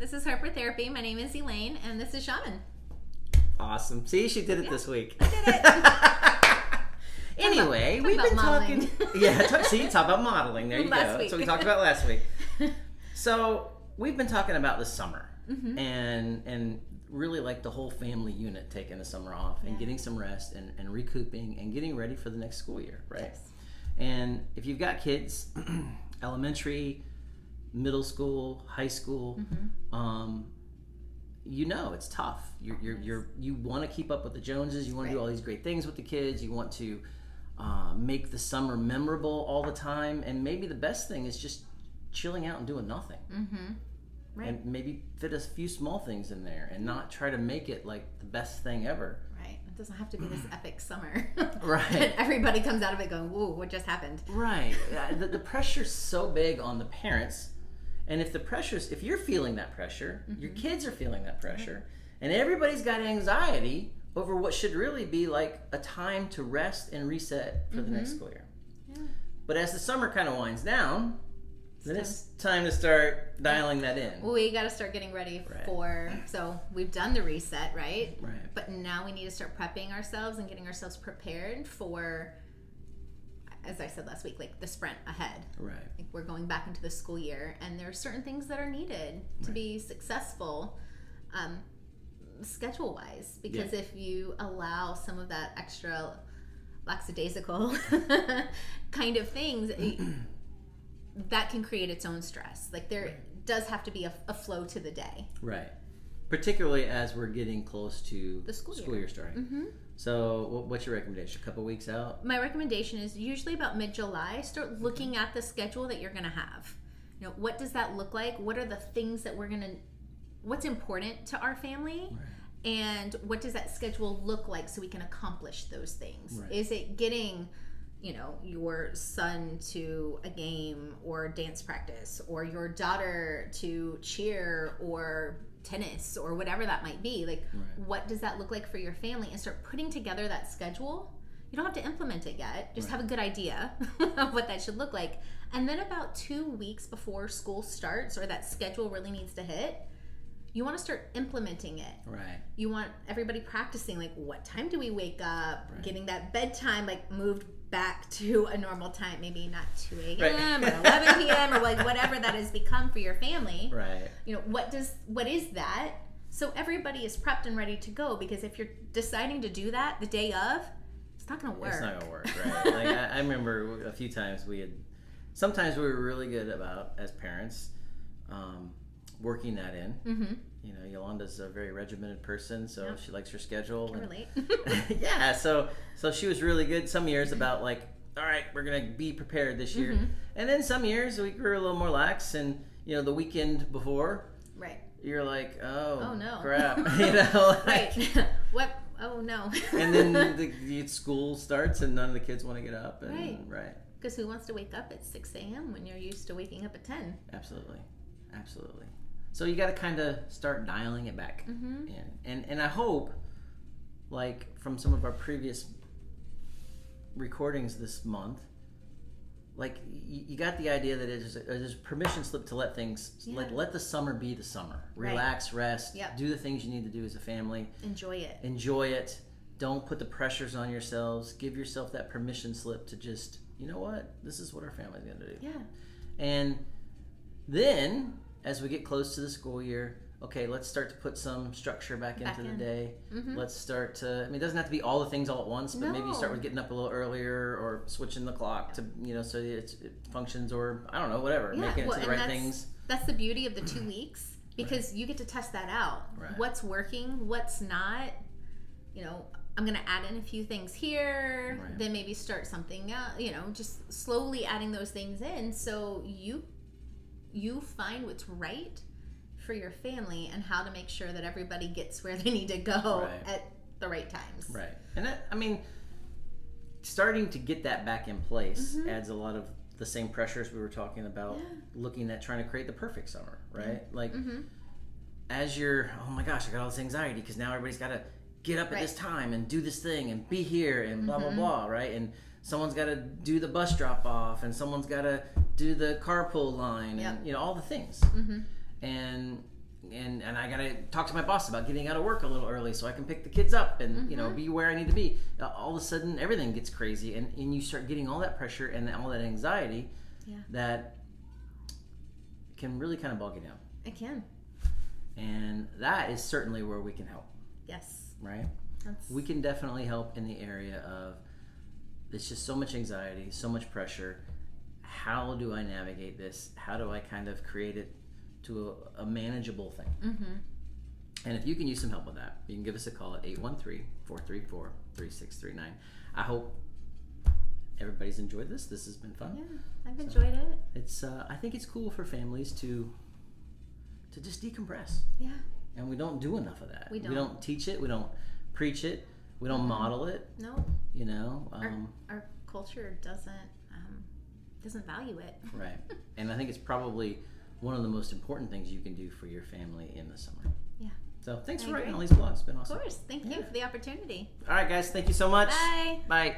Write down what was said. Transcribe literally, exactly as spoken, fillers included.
This is Harper Therapy. My name is Elaine, and this is Shaman. Awesome. See, she did it yeah, this week. I did it. Anyway, talk we've about been modeling. talking. Yeah, talk, see, talk about modeling. There you last go. Week. That's what we talked about last week. So we've been talking about the summer, mm-hmm. and and really like the whole family unit taking the summer off yeah. and getting some rest and, and recouping and getting ready for the next school year, right? Yes. And if you've got kids, elementary, middle school, high school, mm-hmm. um, you know it's tough. You're, you're, you're, you want to keep up with the Joneses. You want right. to do all these great things with the kids. You want to uh, make the summer memorable all the time. And maybe the best thing is just chilling out and doing nothing. Mm-hmm. Right. And maybe fit a few small things in there and not try to make it like the best thing ever. Right. It doesn't have to be this epic summer. Right. And everybody comes out of it going, whoa, what just happened? Right. the, the pressure's so big on the parents. And if the pressure's, if you're feeling that pressure, mm-hmm. your kids are feeling that pressure, right. and everybody's got anxiety over what should really be like a time to rest and reset for mm-hmm. the next school year. Yeah. But as the summer kind of winds down, then it's time to start dialing that in. We got to start getting ready right. for, so we've done the reset, right? Right. But now we need to start prepping ourselves and getting ourselves prepared for, as I said last week, like the sprint ahead. Right. Like we're going back into the school year, and there are certain things that are needed to right. be successful um, schedule-wise. Because yeah. if you allow some of that extra lackadaisical kind of things, that can create its own stress. Like there right. does have to be a, a flow to the day. Right. Particularly as we're getting close to the school year, school year starting. Mm-hmm. So what's your recommendation? A couple weeks out? My recommendation is usually about mid-July, start looking at the schedule that you're going to have. You know, what does that look like? What are the things that we're going to, what's important to our family? Right. And what does that schedule look like so we can accomplish those things? Right. Is it getting, you know, your son to a game or dance practice, or your daughter to cheer or tennis or whatever that might be? Like right. what does that look like for your family? And start putting together that schedule. You don't have to implement it yet. Just right. have a good idea of what that should look like. And then about two weeks before school starts, or that schedule really needs to hit, you want to start implementing it. Right. You want everybody practicing, like, what time do we wake up? Right. Getting that bedtime, like, moved back to a normal time, maybe not two a m Right. or eleven p m or like whatever that has become for your family. Right. You know, what does what is that? So everybody is prepped and ready to go, because if you're deciding to do that the day of, it's not going to work. It's not going to work, right? Like I, I remember a few times we had, sometimes we were really good about, as parents, um, working that in. Mm-hmm. You know, Yolanda's a very regimented person, so yeah. she likes her schedule. Can relate. yeah, so so she was really good some years about like, all right, we're gonna be prepared this year, mm-hmm. and then some years we were a little more lax, and you know, the weekend before, right? You're like, oh, oh no, crap, you know, like, right? What? Oh no. And then the, the school starts, and none of the kids want to get up, and right? Right. Because who wants to wake up at six a m when you're used to waking up at ten? Absolutely, absolutely. So you got to kind of start dialing it back mm-hmm. in. And, and I hope, like, from some of our previous recordings this month, like, you, you got the idea that it is, it is permission slip to let things, yeah. like, let the summer be the summer. Right. Relax, rest, yep. do the things you need to do as a family. Enjoy it. Enjoy it. Don't put the pressures on yourselves. Give yourself that permission slip to just, you know what? This is what our family's going to do. Yeah. And then, as we get close to the school year, okay, let's start to put some structure back, back into in. the day. Mm-hmm. Let's start to, I mean, it doesn't have to be all the things all at once, but no. maybe you start with getting up a little earlier or switching the clock to, you know, so it's, it functions, or I don't know, whatever, yeah. making well, it to the right that's, things. That's the beauty of the two weeks, because right. you get to test that out. Right. What's working, what's not, you know, I'm going to add in a few things here, right. then maybe start something else, you know, just slowly adding those things in so you You find what's right for your family and how to make sure that everybody gets where they need to go right. at the right times. Right. And that, I mean, starting to get that back in place mm-hmm. adds a lot of the same pressures we were talking about, yeah. looking at trying to create the perfect summer, right? Mm-hmm. Like, mm-hmm. as you're, oh my gosh, I got all this anxiety because now everybody's got to get up right. at this time and do this thing and be here and mm-hmm. blah, blah, blah, right? And someone's got to do the bus drop off, and someone's got to do the carpool line, and yep. you know, all the things. Mm-hmm. And and and I gotta talk to my boss about getting out of work a little early so I can pick the kids up and mm-hmm. you know, be where I need to be. All of a sudden, everything gets crazy, and and you start getting all that pressure and all that anxiety yeah. that can really kind of bog you down. It can. And that is certainly where we can help. Yes. Right? That's... We can definitely help in the area of, it's just so much anxiety, so much pressure. How do I navigate this? How do I kind of create it to a, a manageable thing? Mm-hmm. And if you can use some help with that, you can give us a call at eight one three, four three four, three six three nine. I hope everybody's enjoyed this. This has been fun. Yeah, I've so enjoyed it. It's uh, I think it's cool for families to to just decompress. Yeah. And we don't do enough of that. We don't, we don't teach it. We don't preach it. We don't mm-hmm. model it. No. You know? Um, our, our culture doesn't um, doesn't value it. Right. And I think it's probably one of the most important things you can do for your family in the summer. Yeah. So thanks I for agree. writing all these blogs. It's been awesome. Of course. Thank yeah. you for the opportunity. All right, guys. Thank you so much. Bye. Bye.